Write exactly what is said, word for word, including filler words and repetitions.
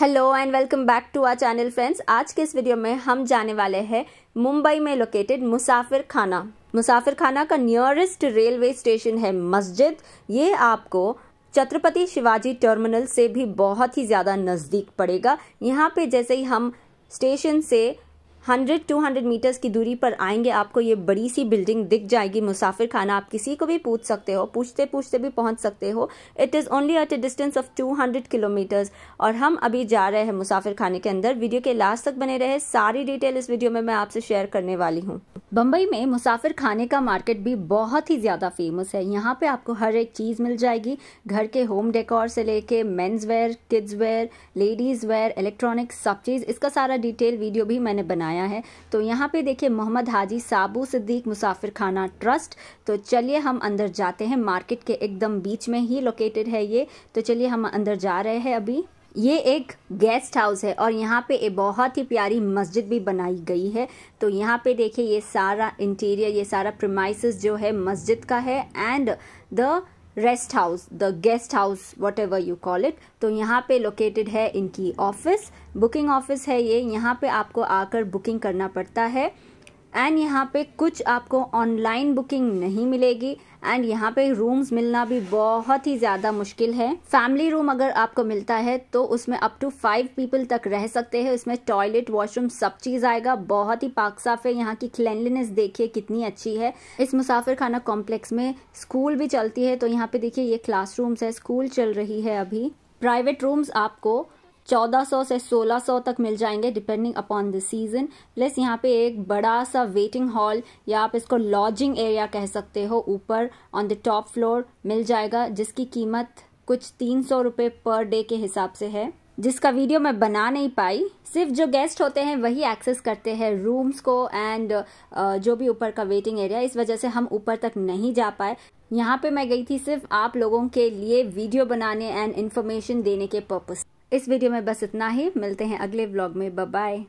Hello and welcome back to our channel friends. आज के इस वीडियो में हम जाने वाले हैं मुंबई में लोकेटेड मुसाफिर खाना। मुसाफिर खाना का नियरेस्ट रेलवे स्टेशन है मस्जिद। ये आपको छत्रपति शिवाजी टर्मिनल से भी बहुत ही ज़्यादा नज़दीक पड़ेगा। यहाँ पे जैसे ही हम स्टेशन से सौ दो सौ मीटर्स की दूरी पर आएंगे, आपको ये बड़ी सी बिल्डिंग दिख जाएगी मुसाफिर खाना। आप किसी को भी पूछ सकते हो, पूछते पूछते भी पहुंच सकते हो। It is only at a distance of दो सौ किलोमीटर्स। और हम अभी जा रहे हैं मुसाफिर खाने के अंदर। वीडियो के लास्ट तक बने रहे, सारी डिटेल इस वीडियो में मैं आपसे शेयर करने वाली हूँ। बम्बई में मुसाफिर खाने का मार्केट भी बहुत ही ज़्यादा फेमस है। यहाँ पे आपको हर एक चीज़ मिल जाएगी, घर के होम डेकोर से लेके men's wear, kids wear, ladies wear, electronics, सब चीज़। इसका सारा डिटेल वीडियो भी मैंने बनाया है। तो यहाँ पे देखिए मोहम्मद हाजी साबू सिद्दीक मुसाफिर खाना ट्रस्ट। तो चलिए हम अंदर जाते हैं। मार्केट के एकदम बीच में ही लोकेटेड है ये। तो चलिए हम अंदर जा रहे हैं अभी। ये एक गेस्ट हाउस है और यहाँ पे एक बहुत ही प्यारी मस्जिद भी बनाई गई है। तो यहाँ पे देखिए ये सारा इंटीरियर, ये सारा प्रीमाइसेस जो है मस्जिद का है, and the rest house, the guest house, whatever you call it. तो यहाँ पे लोकेटेड है इनकी ऑफिस, बुकिंग ऑफिस है ये। यहाँ पे आपको आकर बुकिंग करना पड़ता है, एंड यहाँ पे कुछ आपको ऑनलाइन बुकिंग नहीं मिलेगी। एंड यहाँ पे रूम्स मिलना भी बहुत ही ज़्यादा मुश्किल है। फैमिली रूम अगर आपको मिलता है तो उसमें अप टू फाइव पीपल तक रह सकते हैं। उसमें टॉयलेट, वॉशरूम, सब चीज़ आएगा। बहुत ही पाक साफ है। यहाँ की क्लेनलीनेस देखिए कितनी अच्छी है। इस मुसाफिर खाना कॉम्प्लेक्स में स्कूल भी चलती है। तो यहाँ पे देखिए ये क्लासरूम्स है, स्कूल चल रही है अभी। प्राइवेट रूम्स आपको चौदह सौ से सोलह सौ तक मिल जाएंगे, depending upon the season. Plus यहाँ पे एक बड़ा सा वेटिंग हॉल, या आप इसको लॉजिंग एरिया कह सकते हो, ऊपर ऑन द टॉप फ्लोर मिल जाएगा, जिसकी कीमत कुछ तीन सौ रुपये पर डे के हिसाब से है, जिसका वीडियो मैं बना नहीं पाई। सिर्फ जो गेस्ट होते हैं वही एक्सेस करते हैं रूम्स को, एंड जो भी ऊपर का वेटिंग एरिया, इस वजह से हम ऊपर तक नहीं जा पाए। यहाँ पे मैं गई थी सिर्फ आप लोगों के लिए वीडियो बनाने एंड इन्फॉर्मेशन देने के पर्पज। इस वीडियो में बस इतना ही। मिलते हैं अगले व्लॉग में। Bye bye.